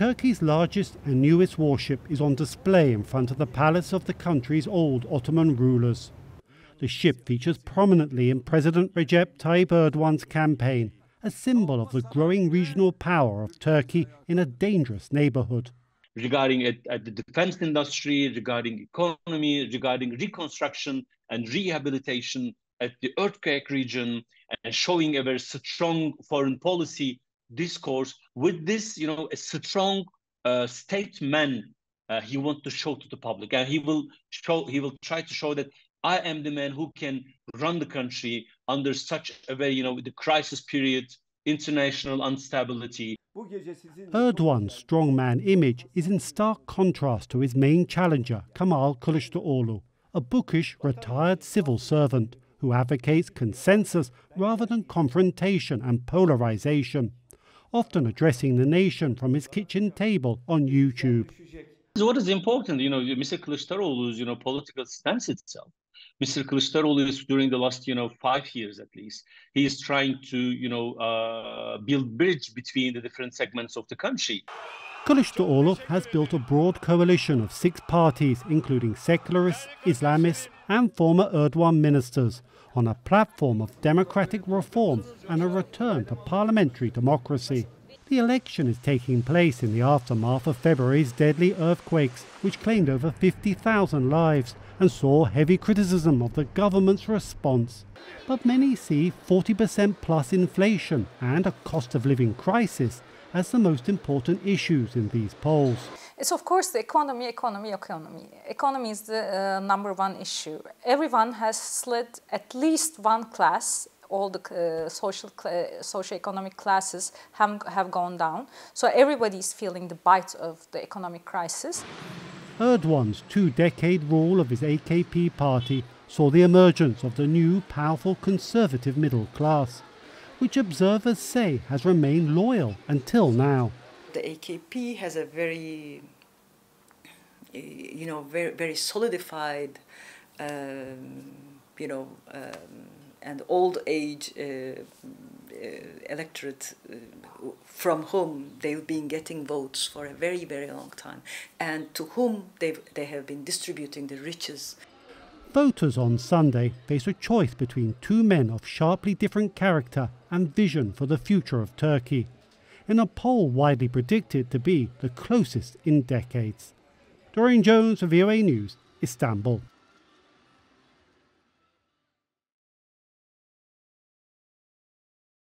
Turkey's largest and newest warship is on display in front of the palace of the country's old Ottoman rulers. The ship features prominently in President Recep Tayyip Erdogan's campaign, a symbol of the growing regional power of Turkey in a dangerous neighborhood. Regarding the defense industry, regarding economy, regarding reconstruction and rehabilitation at the earthquake region, and showing a very strong foreign policy discourse. With this, a strong statement he wants to show to the public, and he will try to show that I am the man who can run the country under such a very, the crisis period, international instability. Erdogan's strongman image is in stark contrast to his main challenger, Kemal Kılıçdaroğlu, a bookish, retired civil servant who advocates consensus rather than confrontation and polarization, often addressing the nation from his kitchen table on YouTube. What is important, Mr. Kılıçdaroğlu's, political stance itself. Mr. Kılıçdaroğlu is, during the last, 5 years at least, he is trying to, build bridge between the different segments of the country. Kılıçdaroğlu has built a broad coalition of 6 parties, including secularists, Islamists and former Erdogan ministers, on a platform of democratic reform and a return to parliamentary democracy. The election is taking place in the aftermath of February's deadly earthquakes, which claimed over 50,000 lives and saw heavy criticism of the government's response. But many see 40% plus inflation and a cost of living crisis as the most important issues in these polls. It's of course the economy. Economy is the number one issue. Everyone has slid at least one class. All the socioeconomic classes have gone down. So everybody is feeling the bite of the economic crisis. Erdogan's 2-decade rule of his AKP party saw the emergence of the new powerful conservative middle class, which observers say has remained loyal until now. The AKP has a very, very, very solidified, and old age electorate from whom they've been getting votes for a very, very long time, and to whom they have been distributing the riches. Voters on Sunday face a choice between 2 men of sharply different character and vision for the future of Turkey, in a poll widely predicted to be the closest in decades. Dorian Jones for VOA News, Istanbul.